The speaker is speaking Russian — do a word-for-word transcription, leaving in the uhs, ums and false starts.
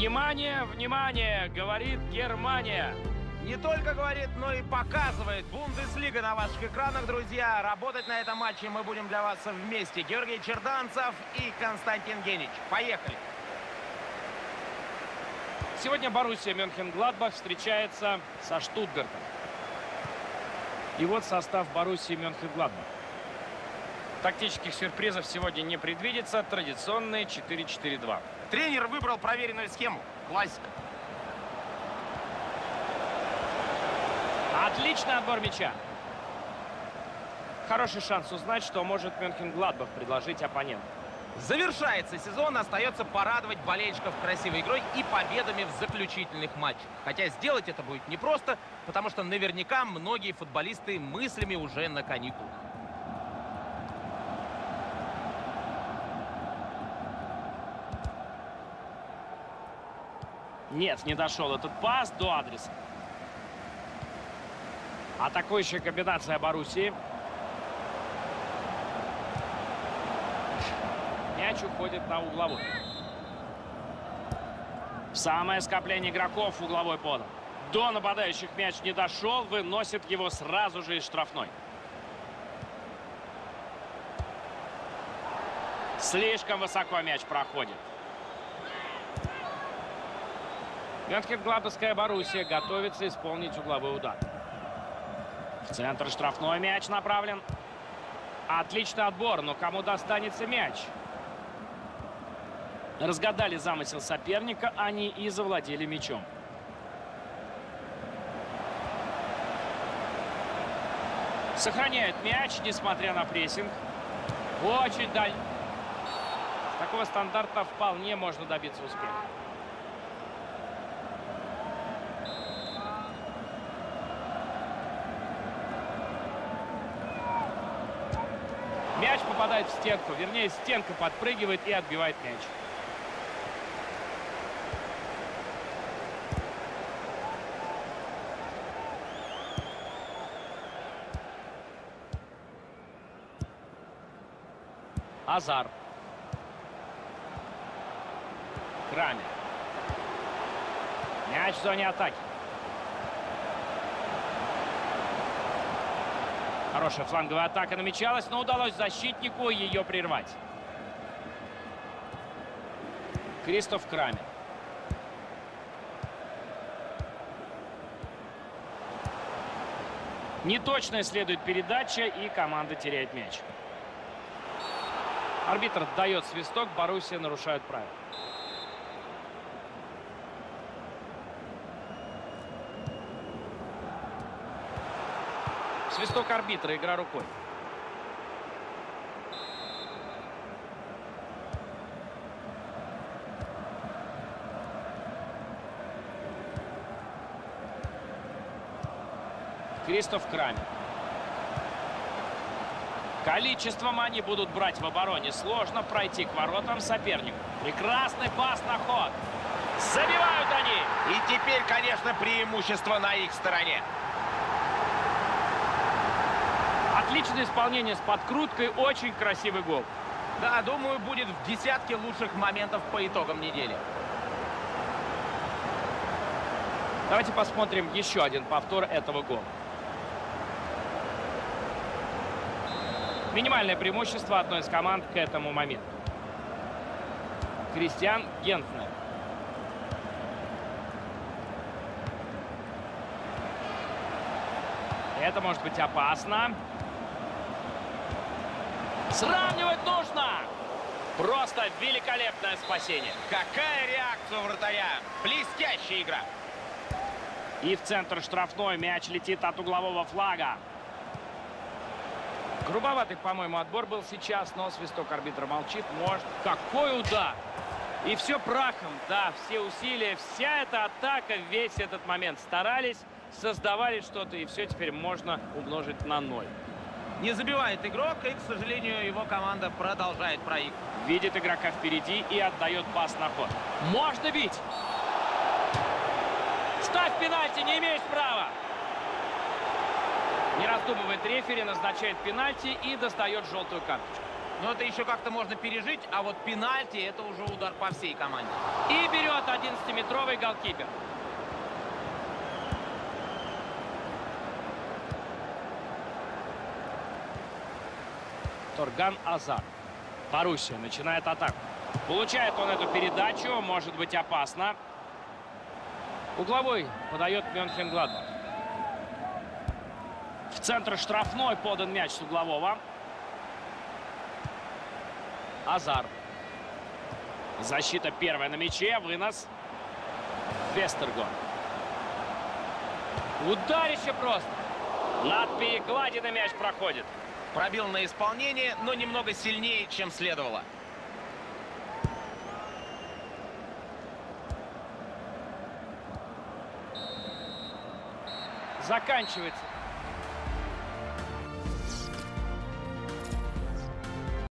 Внимание, внимание, говорит Германия. Не только говорит, но и показывает. Бундеслига на ваших экранах, друзья. Работать на этом матче мы будем для вас вместе. Георгий Черданцев и Константин Генич. Поехали. Сегодня Боруссия Мюнхен-Гладбах встречается со Штутгартом. И вот состав Боруссии Мюнхен-Гладбах. Тактических сюрпризов сегодня не предвидится. Традиционные четыре-четыре-два. Тренер выбрал проверенную схему. Классика. Отличный отбор мяча. Хороший шанс узнать, что может Мюнхен-Гладбах предложить оппоненту. Завершается сезон, остается порадовать болельщиков красивой игрой и победами в заключительных матчах. Хотя сделать это будет непросто, потому что наверняка многие футболисты мыслями уже на каникулах. Нет, не дошел этот пас до адреса. Атакующая комбинация Боруссии. Мяч уходит на угловой. В самое скопление игроков угловой подан. До нападающих мяч не дошел. Выносит его сразу же из штрафной. Слишком высоко мяч проходит. Мюнхен-Гладбахская Боруссия готовится исполнить угловой удар. В центр штрафной мяч направлен. Отличный отбор, но кому достанется мяч? Разгадали замысел соперника, они и завладели мячом. Сохраняет мяч, несмотря на прессинг. Очень даль. С такого стандарта вполне можно добиться успеха. Мяч попадает в стенку. Вернее, стенка подпрыгивает и отбивает мяч. Азар. Крамер. Мяч в зоне атаки. Хорошая фланговая атака намечалась, но удалось защитнику ее прервать. Кристоф Крамер. Неточная следует передача, и команда теряет мяч. Арбитр дает свисток, Боруссия нарушает правила. Свисток арбитра, игра рукой. Кристоф Крамер. Количеством они будут брать в обороне. Сложно пройти к воротам сопернику. Прекрасный пас на ход. Забивают они. И теперь, конечно, преимущество на их стороне. Отличное исполнение с подкруткой. Очень красивый гол. Да, думаю, будет в десятке лучших моментов по итогам недели. Давайте посмотрим еще один повтор этого гола. Минимальное преимущество одной из команд к этому моменту. Кристиан Гентнер. Это может быть опасно. Сравнивать нужно! Просто великолепное спасение. Какая реакция у вратаря! Блестящая игра! И в центр штрафной мяч летит от углового флага. Грубоватый, по-моему, отбор был сейчас, но свисток арбитра молчит. Может, какой удар! И все прахом, да, все усилия, вся эта атака, весь этот момент старались, создавали что-то, и все теперь можно умножить на ноль. Не забивает игрок, и, к сожалению, его команда продолжает проигрывать. Видит игрока впереди и отдает пас на ход. Можно бить! Ставь пенальти, не имеешь права! Не раздумывает рефери, назначает пенальти и достает желтую карточку. Но это еще как-то можно пережить, а вот пенальти — это уже удар по всей команде. И берет одиннадцатиметровый голкипер. Торган Азар. Боруссия начинает атаку. Получает он эту передачу, может быть опасно. Угловой подает Мюнхен-Гладбах. В центр штрафной подан мяч с углового. Азар. Защита первая на мяче. Вынос. Вестерго. Ударище просто. Над перекладиной мяч проходит. Пробил на исполнение, но немного сильнее, чем следовало. Заканчивается